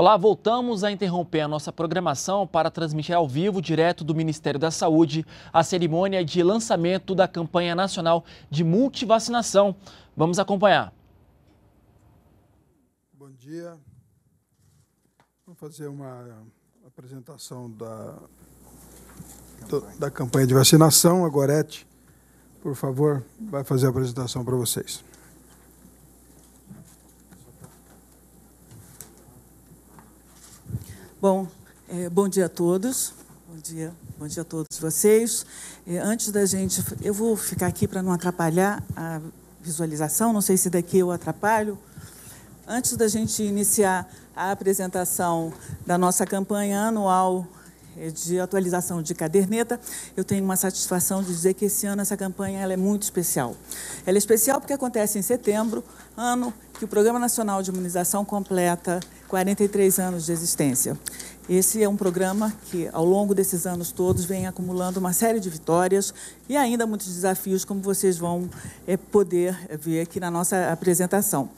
Olá, voltamos a interromper a nossa programação para transmitir ao vivo, direto do Ministério da Saúde, a cerimônia de lançamento da Campanha Nacional de Multivacinação. Vamos acompanhar. Bom dia. Vamos fazer uma apresentação da campanha de vacinação. A Goretti, por favor, vai fazer a apresentação para vocês. Bom dia a todos. Bom dia a todos vocês. Antes da gente... Eu vou ficar aqui para não atrapalhar a visualização, não sei se daqui eu atrapalho. Antes da gente iniciar a apresentação da nossa campanha anual de atualização de caderneta, eu tenho uma satisfação de dizer que esse ano essa campanha ela é muito especial. Ela é especial porque acontece em setembro, ano que o Programa Nacional de Imunização completa 43 anos de existência. Esse é um programa que, ao longo desses anos todos, vem acumulando uma série de vitórias e ainda muitos desafios, como vocês vão poder ver aqui na nossa apresentação.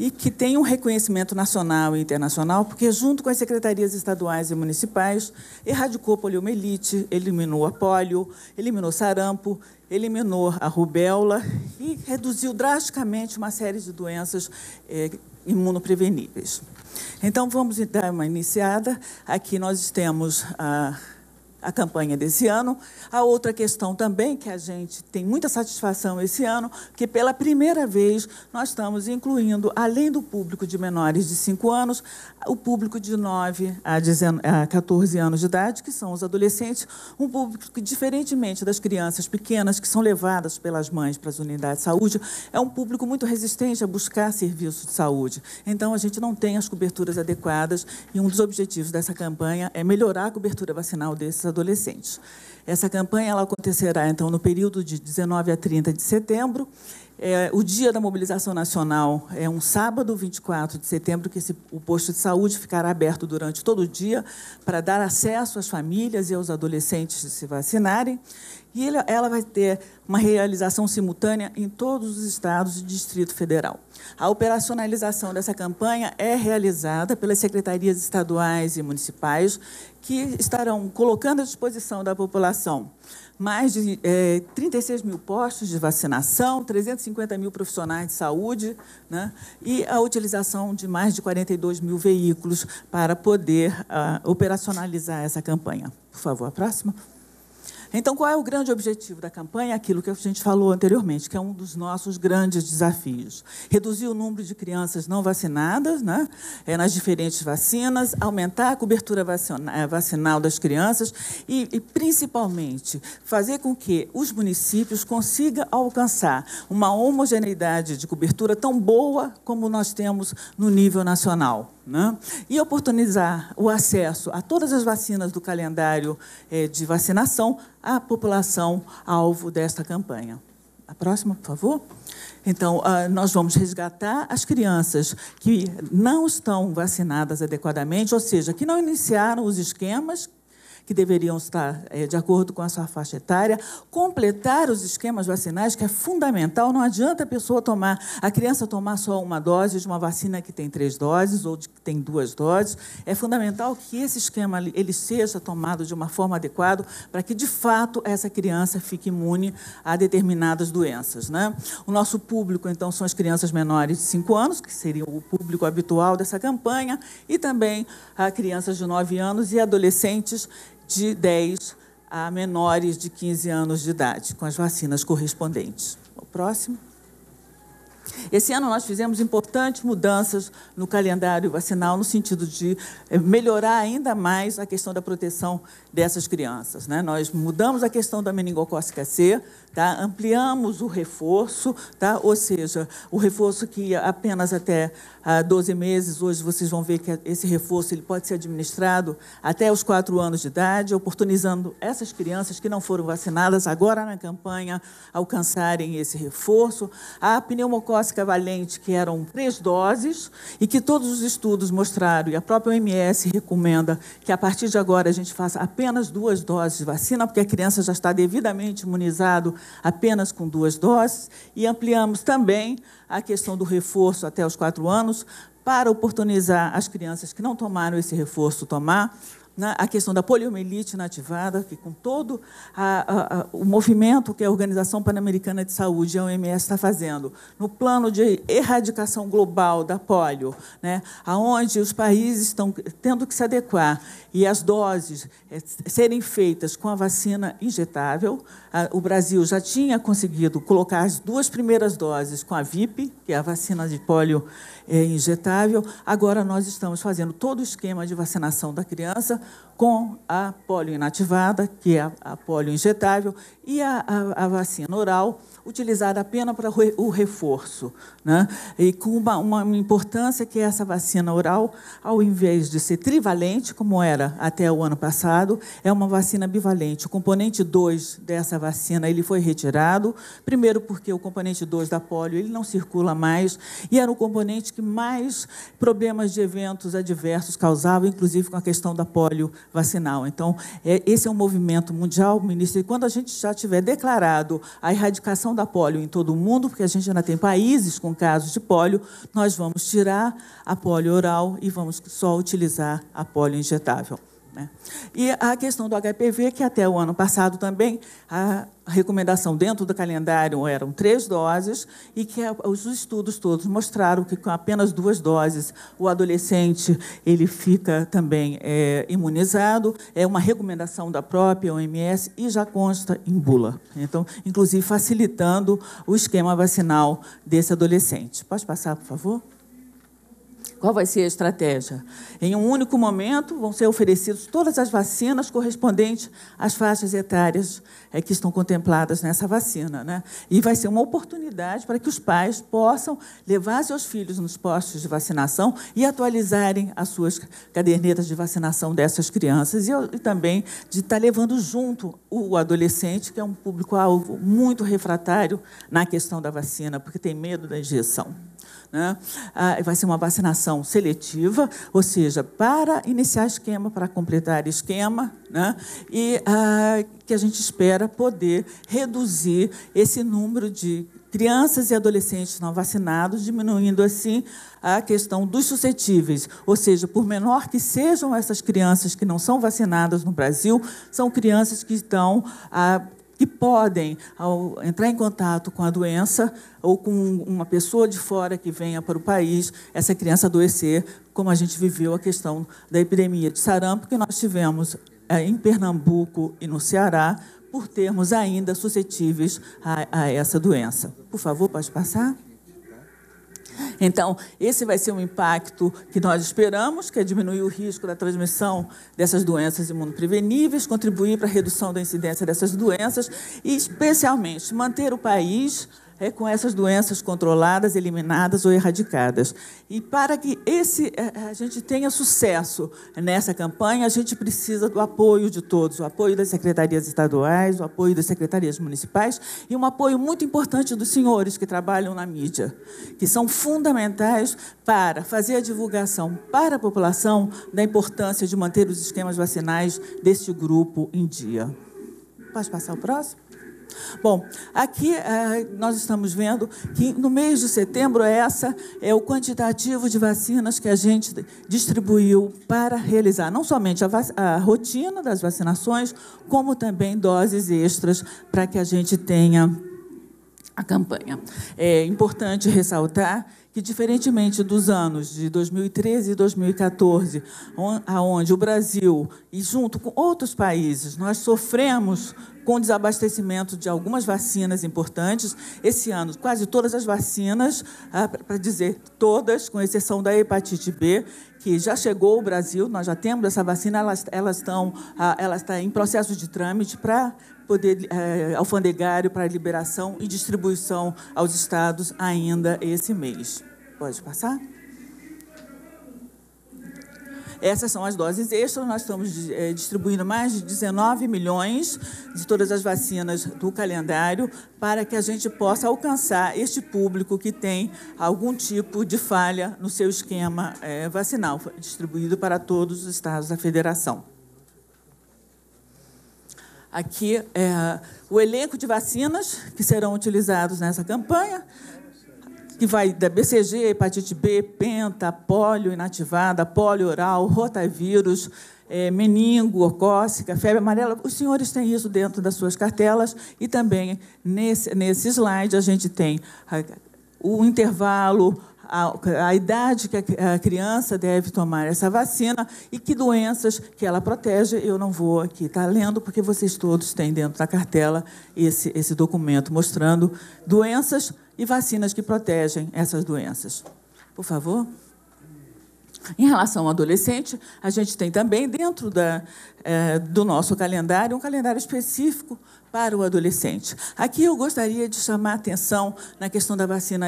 E que tem um reconhecimento nacional e internacional, porque, junto com as secretarias estaduais e municipais, erradicou poliomielite, eliminou a pólio, eliminou sarampo, eliminou a rubéola e reduziu drasticamente uma série de doenças imunopreveníveis. Então, vamos dar uma iniciada. Aqui nós temos a campanha desse ano. A outra questão também, que a gente tem muita satisfação esse ano, que pela primeira vez nós estamos incluindo, além do público de menores de 5 anos, o público de 9 a 14 anos de idade, que são os adolescentes, um público que, diferentemente das crianças pequenas, que são levadas pelas mães para as unidades de saúde, é um público muito resistente a buscar serviço de saúde. Então, a gente não tem as coberturas adequadas e um dos objetivos dessa campanha é melhorar a cobertura vacinal dessa adolescentes. Essa campanha ela acontecerá, então, no período de 19 a 30 de setembro. O dia da mobilização nacional é um sábado, 24 de setembro, que o posto de saúde ficará aberto durante todo o dia para dar acesso às famílias e aos adolescentes de se vacinarem. E ela vai ter uma realização simultânea em todos os estados e Distrito Federal. A operacionalização dessa campanha é realizada pelas secretarias estaduais e municipais, que estarão colocando à disposição da população mais de 36 mil postos de vacinação, 350 mil profissionais de saúde, né, e a utilização de mais de 42 mil veículos para poder operacionalizar essa campanha. Por favor, a próxima. Então, qual é o grande objetivo da campanha? Aquilo que a gente falou anteriormente, que é um dos nossos grandes desafios. Reduzir o número de crianças não vacinadas, né, nas diferentes vacinas, aumentar a cobertura vacinal das crianças e, principalmente, fazer com que os municípios consigam alcançar uma homogeneidade de cobertura tão boa como nós temos no nível nacional, né? E oportunizar o acesso a todas as vacinas do calendário de vacinação à população alvo desta campanha. A próxima, por favor. Então, nós vamos resgatar as crianças que não estão vacinadas adequadamente, ou seja, que não iniciaram os esquemas que deveriam estar de acordo com a sua faixa etária, completar os esquemas vacinais, que é fundamental. Não adianta a criança tomar só uma dose de uma vacina que tem 3 doses ou que tem 2 doses. É fundamental que esse esquema ele seja tomado de uma forma adequada para que, de fato, essa criança fique imune a determinadas doenças, né? O nosso público, então, são as crianças menores de 5 anos, que seria o público habitual dessa campanha, e também a crianças de 9 anos e adolescentes de 10 a menores de 15 anos de idade, com as vacinas correspondentes. O próximo. Esse ano nós fizemos importantes mudanças no calendário vacinal, no sentido de melhorar ainda mais a questão da proteção dessas crianças, né? Nós mudamos a questão da meningocócica C, tá? Ampliamos o reforço, tá? Ou seja, o reforço que apenas até 12 meses, hoje vocês vão ver que esse reforço ele pode ser administrado até os 4 anos de idade, oportunizando essas crianças que não foram vacinadas agora na campanha alcançarem esse reforço. A pneumocócica valente, que eram 3 doses, e que todos os estudos mostraram, e a própria OMS recomenda que, a partir de agora, a gente faça apenas 2 doses de vacina, porque a criança já está devidamente imunizada apenas com 2 doses, e ampliamos também a questão do reforço até os 4 anos, para oportunizar as crianças que não tomaram esse reforço tomar, né, a questão da poliomielite inativada, que com todo o movimento que a Organização Pan-Americana de Saúde, a OMS, está fazendo, no plano de erradicação global da polio, né, onde os países estão tendo que se adequar e as doses serem feitas com a vacina injetável. O Brasil já tinha conseguido colocar as duas primeiras doses com a VIP, que é a vacina de polio injetável. Agora nós estamos fazendo todo o esquema de vacinação da criança com a polio inativada, que é a polio injetável, e a vacina oral, utilizada apenas para o reforço, né? E com uma importância que essa vacina oral, ao invés de ser trivalente, como era até o ano passado, é uma vacina bivalente. O componente 2 dessa vacina ele foi retirado, primeiro porque o componente 2 da polio ele não circula mais, e era o componente que mais problemas de eventos adversos causava, inclusive com a questão da polio vacinal. Então, esse é um movimento mundial, ministro, e quando a gente já tiver declarado a erradicação da polio em todo o mundo, porque a gente ainda tem países com casos de polio, nós vamos tirar a polio oral e vamos só utilizar a polio injetável, né? E a questão do HPV, que até o ano passado também, a recomendação dentro do calendário eram 3 doses, e que os estudos todos mostraram que com apenas 2 doses o adolescente ele fica também imunizado. É uma recomendação da própria OMS e já consta em bula. Então, inclusive, facilitando o esquema vacinal desse adolescente. Pode passar, por favor? Qual vai ser a estratégia? Em um único momento, vão ser oferecidas todas as vacinas correspondentes às faixas etárias que estão contempladas nessa vacina, né? E vai ser uma oportunidade para que os pais possam levar seus filhos nos postos de vacinação e atualizarem as suas cadernetas de vacinação dessas crianças, e também de estar levando junto o adolescente, que é um público-alvo muito refratário na questão da vacina, porque tem medo da injeção, né? Vai ser uma vacinação seletiva, ou seja, para iniciar esquema, para completar esquema, né? E que a gente espera poder reduzir esse número de crianças e adolescentes não vacinados, diminuindo, assim, a questão dos suscetíveis. Ou seja, por menor que sejam essas crianças que não são vacinadas no Brasil, são crianças que estão... que podem, ao entrar em contato com a doença ou com uma pessoa de fora que venha para o país, essa criança adoecer, como a gente viveu a questão da epidemia de sarampo, que nós tivemos em Pernambuco e no Ceará, por termos ainda suscetíveis a essa doença. Por favor, pode passar? Então, esse vai ser um impacto que nós esperamos, que é diminuir o risco da transmissão dessas doenças imunopreveníveis, contribuir para a redução da incidência dessas doenças e, especialmente, manter o país com essas doenças controladas, eliminadas ou erradicadas. E para que a gente tenha sucesso nessa campanha, a gente precisa do apoio de todos, o apoio das secretarias estaduais, o apoio das secretarias municipais e um apoio muito importante dos senhores que trabalham na mídia, que são fundamentais para fazer a divulgação para a população da importância de manter os esquemas vacinais deste grupo em dia. Pode passar o próximo? Bom, aqui nós estamos vendo que no mês de setembro essa é o quantitativo de vacinas que a gente distribuiu para realizar não somente a rotina das vacinações, como também doses extras para que a gente tenha a campanha. É importante ressaltar que, diferentemente dos anos de 2013 e 2014, onde o Brasil, e junto com outros países, nós sofremos com o desabastecimento de algumas vacinas importantes. Esse ano, quase todas as vacinas, para dizer todas, com exceção da hepatite B, que já chegou ao Brasil, nós já temos essa vacina, ela está em processo de trâmite para poder alfandegário, para liberação e distribuição aos estados ainda esse mês. Pode passar? Essas são as doses extras. Nós estamos distribuindo mais de 19 milhões de todas as vacinas do calendário para que a gente possa alcançar este público que tem algum tipo de falha no seu esquema vacinal, distribuído para todos os estados da federação. Aqui é o elenco de vacinas que serão utilizados nessa campanha. que vai da BCG, hepatite B, penta, pólio inativada, pólio oral, rotavírus, meningo, cócica, febre amarela. Os senhores têm isso dentro das suas cartelas e também nesse slide a gente tem o intervalo, a idade que a criança deve tomar essa vacina e que doenças que ela protege. Eu não vou aqui estar lendo, porque vocês todos têm dentro da cartela esse documento mostrando doenças e vacinas que protegem essas doenças. Por favor. Em relação ao adolescente, a gente tem também dentro do nosso calendário um calendário específico para o adolescente. Aqui eu gostaria de chamar a atenção na questão da vacina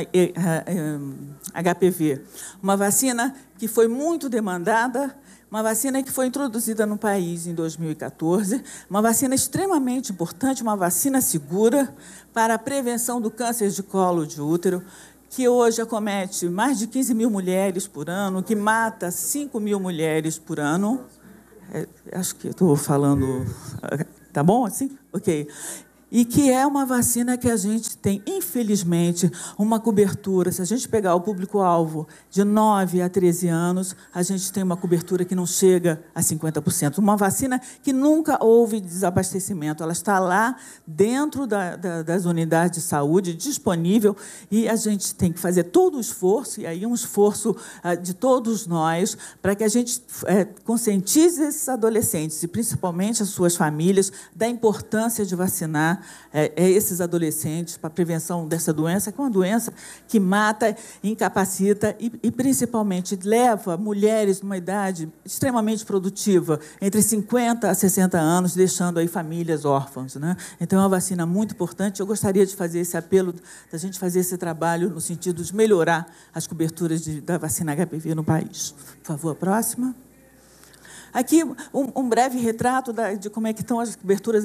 HPV, uma vacina que foi muito demandada, uma vacina que foi introduzida no país em 2014, uma vacina extremamente importante, uma vacina segura para a prevenção do câncer de colo de útero, que hoje acomete mais de 15 mil mulheres por ano, que mata 5 mil mulheres por ano. Acho que estou falando... Tá bom assim? Ok. E que é uma vacina que a gente tem, infelizmente, uma cobertura. Se a gente pegar o público-alvo de 9 a 13 anos, a gente tem uma cobertura que não chega a 50%. Uma vacina que nunca houve desabastecimento. Ela está lá dentro das unidades de saúde, disponível, e a gente tem que fazer todo o esforço, e aí um esforço de todos nós, para que a gente conscientize esses adolescentes, e principalmente as suas famílias, da importância de vacinar esses adolescentes para a prevenção dessa doença, que é uma doença que mata, incapacita e principalmente, leva mulheres numa idade extremamente produtiva, entre 50 a 60 anos, deixando aí famílias órfãs, né? Então, é uma vacina muito importante. Eu gostaria de fazer esse apelo, da gente fazer esse trabalho no sentido de melhorar as coberturas da vacina HPV no país. Por favor, a próxima. Aqui, um breve retrato de como é que estão as coberturas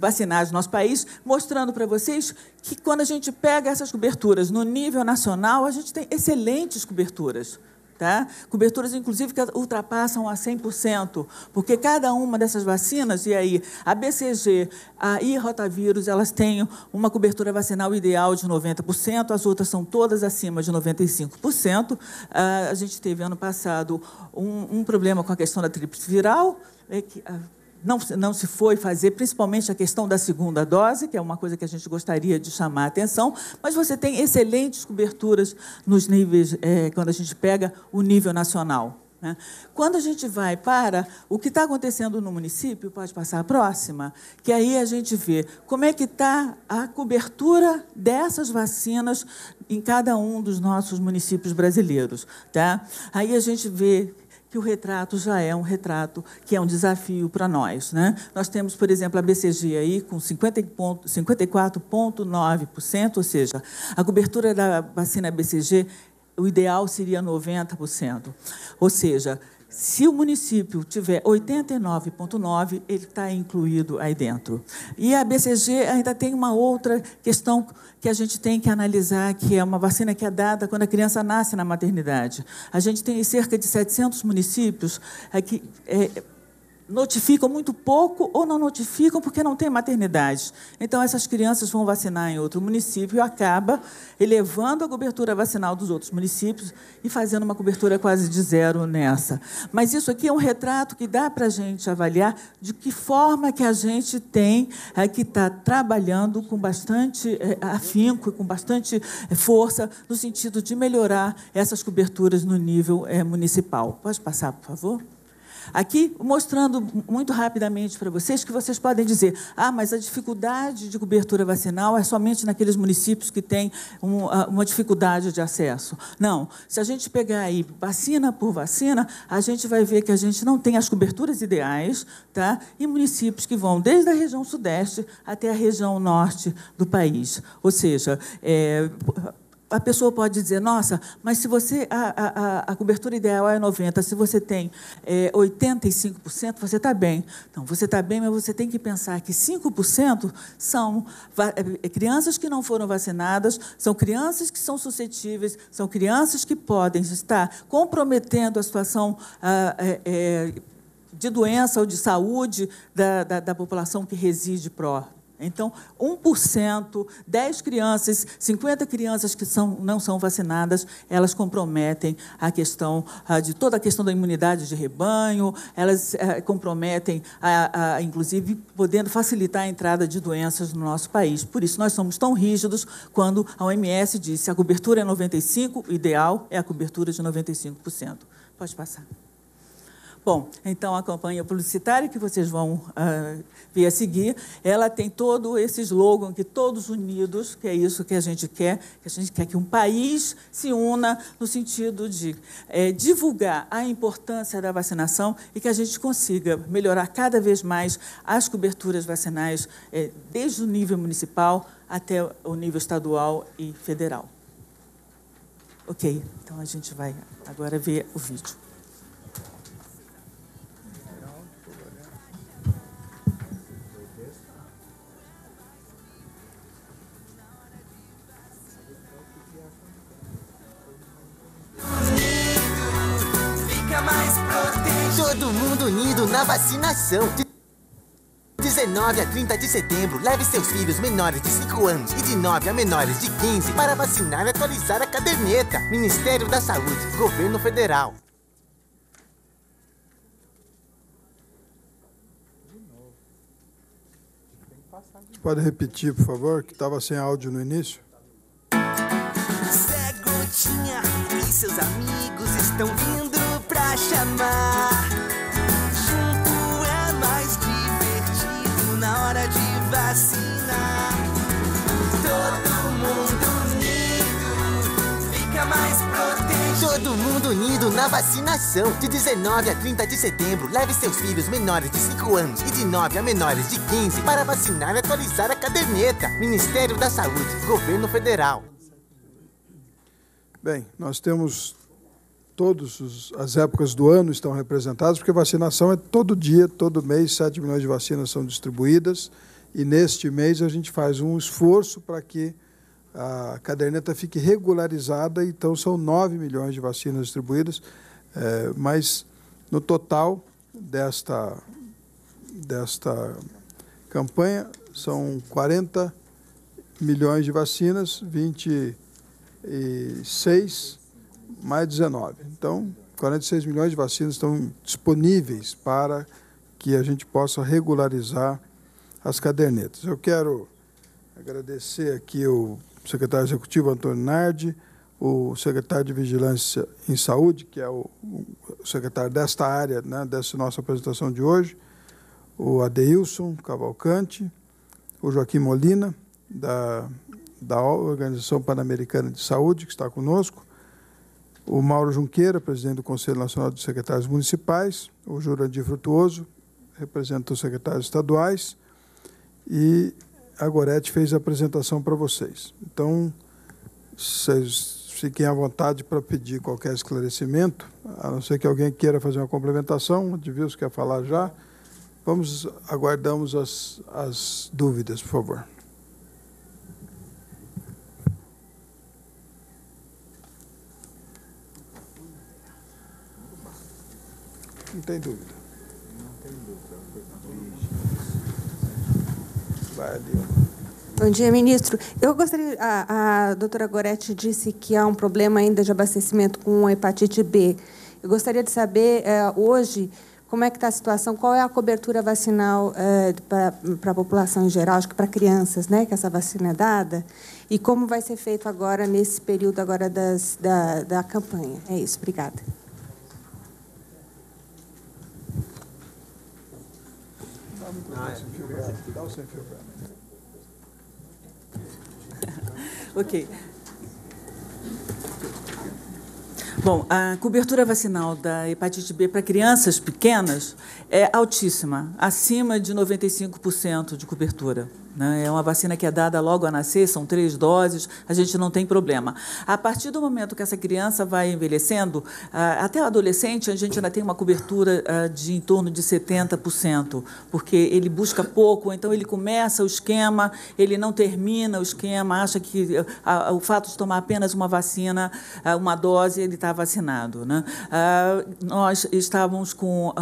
vacinais no nosso país, mostrando para vocês que, quando a gente pega essas coberturas no nível nacional, a gente tem excelentes coberturas. Tá? Coberturas, inclusive, que ultrapassam a 100%, porque cada uma dessas vacinas, e aí a BCG, a rotavírus, elas têm uma cobertura vacinal ideal de 90%, as outras são todas acima de 95%. A gente teve, ano passado, um problema com a questão da tríplice viral, que não se foi fazer, principalmente a questão da segunda dose, que é uma coisa que a gente gostaria de chamar a atenção, mas você tem excelentes coberturas nos níveis, quando a gente pega o nível nacional, né? Quando a gente vai para o que está acontecendo no município, pode passar a próxima, que aí a gente vê como é que está a cobertura dessas vacinas em cada um dos nossos municípios brasileiros, tá? Aí a gente vê que o retrato já é um retrato que é um desafio para nós, né? Nós temos, por exemplo, a BCG aí com 54,9%, ou seja, a cobertura da vacina BCG, o ideal seria 90%. Ou seja, se o município tiver 89,9%, ele está incluído aí dentro. E a BCG ainda tem uma outra questão que a gente tem que analisar, que é uma vacina que é dada quando a criança nasce na maternidade. A gente tem cerca de 700 municípios que notificam muito pouco ou não notificam porque não tem maternidade. Então, essas crianças vão vacinar em outro município e acaba elevando a cobertura vacinal dos outros municípios e fazendo uma cobertura quase de zero nessa. Mas isso aqui é um retrato que dá para a gente avaliar de que forma que a gente tem que estar trabalhando com bastante afinco, com bastante força, no sentido de melhorar essas coberturas no nível municipal. Pode passar, por favor? Aqui, mostrando muito rapidamente para vocês, que vocês podem dizer, mas a dificuldade de cobertura vacinal é somente naqueles municípios que têm uma dificuldade de acesso. Não. Se a gente pegar aí vacina por vacina, a gente vai ver que a gente não tem as coberturas ideais, tá? Em municípios que vão desde a região sudeste até a região norte do país. Ou seja, a pessoa pode dizer, nossa, mas se você a cobertura ideal é 90%, se você tem 85%, você está bem. Então, você está bem, mas você tem que pensar que 5% são crianças que não foram vacinadas, são crianças que são suscetíveis, são crianças que podem estar comprometendo a situação de doença ou de saúde da população que reside Então, 1%, 10 crianças, 50 crianças que não são vacinadas, elas comprometem a questão de toda a questão da imunidade de rebanho, elas comprometem, inclusive, podendo facilitar a entrada de doenças no nosso país. Por isso, nós somos tão rígidos quando a OMS disse a cobertura é 95%, o ideal é a cobertura de 95%. Pode passar. Bom, então, a campanha publicitária que vocês vão ver a seguir, ela tem todo esse slogan que todos unidos, que é isso que a gente quer que um país se una no sentido de divulgar a importância da vacinação e que a gente consiga melhorar cada vez mais as coberturas vacinais, desde o nível municipal até o nível estadual e federal. Ok, então a gente vai agora ver o vídeo. Todo mundo unido na vacinação. De 19 a 30 de setembro, leve seus filhos menores de 5 anos e de 9 a menores de 15 para vacinar e atualizar a caderneta. Ministério da Saúde, Governo Federal. Pode repetir, por favor, que estava sem áudio no início. Zé Gutinha e seus amigos estão vindo pra chamar. Junto é mais divertido na hora de vacinar. Todo mundo unido fica mais protegido. Todo mundo unido na vacinação. De 19 a 30 de setembro, leve seus filhos menores de 5 anos e de 9 a menores de 15 para vacinar e atualizar a caderneta. Ministério da Saúde, Governo Federal. Bem, nós temos... Todas as épocas do ano estão representadas, porque a vacinação é todo dia, todo mês, 7 milhões de vacinas são distribuídas, e neste mês a gente faz um esforço para que a caderneta fique regularizada, então são 9 milhões de vacinas distribuídas, mas no total desta campanha são 40 milhões de vacinas, 26 mais 19. Então, 46 milhões de vacinas estão disponíveis para que a gente possa regularizar as cadernetas. Eu quero agradecer aqui o secretário executivo, Antônio Nardi, o secretário de Vigilância em Saúde, que é o secretário desta área, né, dessa nossa apresentação de hoje, o Adeilson Cavalcante, o Joaquim Molina, da Organização Pan-Americana de Saúde, que está conosco, o Mauro Junqueira, presidente do Conselho Nacional dos Secretários Municipais, o Jurandir Frutuoso, representa os secretários estaduais, e a Goretti fez a apresentação para vocês. Então, vocês fiquem à vontade para pedir qualquer esclarecimento, a não ser que alguém queira fazer uma complementação, o Divilson quer falar já. Vamos, aguardamos as dúvidas, por favor. Não tem dúvida. Vai, bom dia, ministro. Eu gostaria, a doutora Goretti disse que há um problema ainda de abastecimento com a hepatite B. Eu gostaria de saber, hoje, como é que está a situação, qual é a cobertura vacinal para a população em geral, acho que para crianças, né, que essa vacina é dada, e como vai ser feito agora, nesse período agora da campanha. É isso, obrigada. Ok. Bom, a cobertura vacinal da hepatite B para crianças pequenas é altíssima, acima de 95% de cobertura. É uma vacina que é dada logo a nascer, são 3 doses, a gente não tem problema. A partir do momento que essa criança vai envelhecendo, até o adolescente, a gente ainda tem uma cobertura de em torno de 70%, porque ele busca pouco, então ele começa o esquema, ele não termina o esquema, acha que o fato de tomar apenas uma vacina, uma dose, ele está vacinado. Nós estávamos com...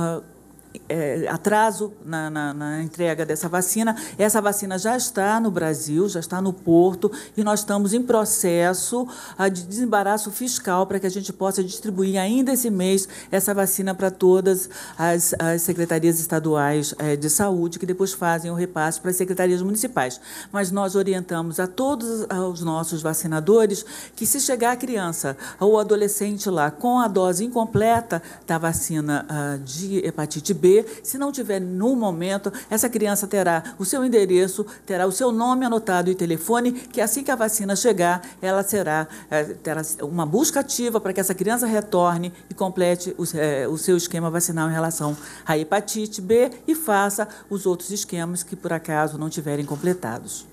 atraso na entrega dessa vacina. Essa vacina já está no Brasil, já está no Porto, e nós estamos em processo de desembaraço fiscal para que a gente possa distribuir ainda esse mês essa vacina para todas as secretarias estaduais de saúde, que depois fazem o repasse para as secretarias municipais. Mas nós orientamos a todos os nossos vacinadores que, se chegar a criança ou adolescente lá com a dose incompleta da vacina de hepatite B, se não tiver no momento, essa criança terá o seu endereço, terá o seu nome anotado e telefone, que assim que a vacina chegar, ela terá uma busca ativa para que essa criança retorne e complete o seu esquema vacinal em relação à hepatite B e faça os outros esquemas que, por acaso, não tiverem completados.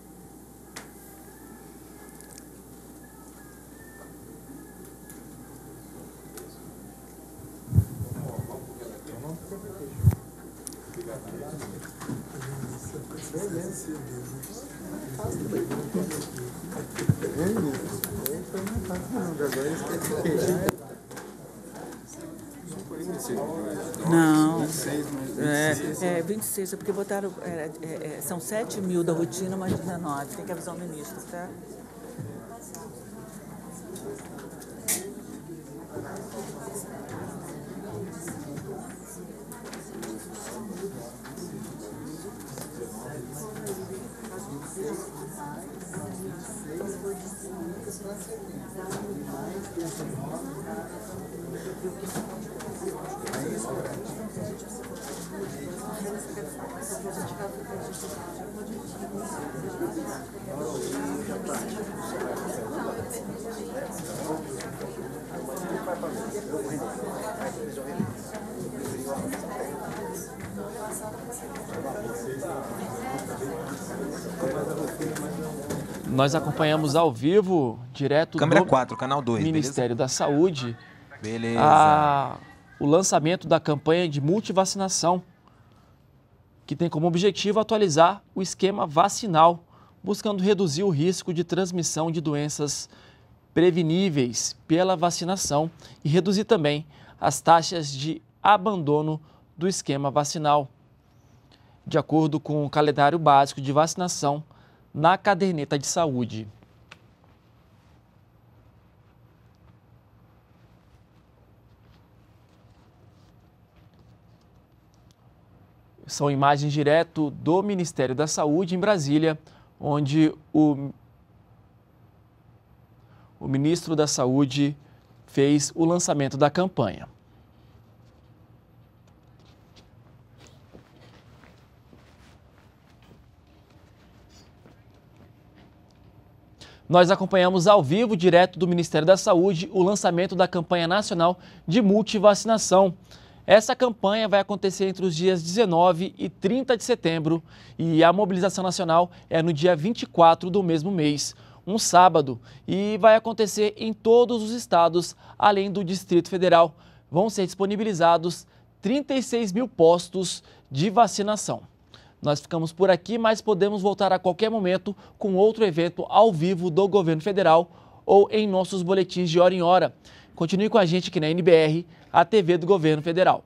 Não, 26, porque botaram, são 7 mil da rotina, mais 19, tem que avisar o ministro, tá? Nós acompanhamos ao vivo, direto Câmera do 4, canal 2, Ministério da Saúde, o lançamento da campanha de multivacinação, que tem como objetivo atualizar o esquema vacinal, buscando reduzir o risco de transmissão de doenças preveníveis pela vacinação e reduzir também as taxas de abandono do esquema vacinal. De acordo com o calendário básico de vacinação na caderneta de saúde. São imagens direto do Ministério da Saúde em Brasília, onde o ministro da Saúde fez o lançamento da campanha. Nós acompanhamos ao vivo, direto do Ministério da Saúde, o lançamento da Campanha Nacional de Multivacinação. Essa campanha vai acontecer entre os dias 19 e 30 de setembro e a mobilização nacional é no dia 24 do mesmo mês, um sábado, e vai acontecer em todos os estados, além do Distrito Federal. Vão ser disponibilizados 36 mil postos de vacinação. Nós ficamos por aqui, mas podemos voltar a qualquer momento com outro evento ao vivo do governo federal ou em nossos boletins de hora em hora. Continue com a gente aqui na NBR, a TV do Governo Federal.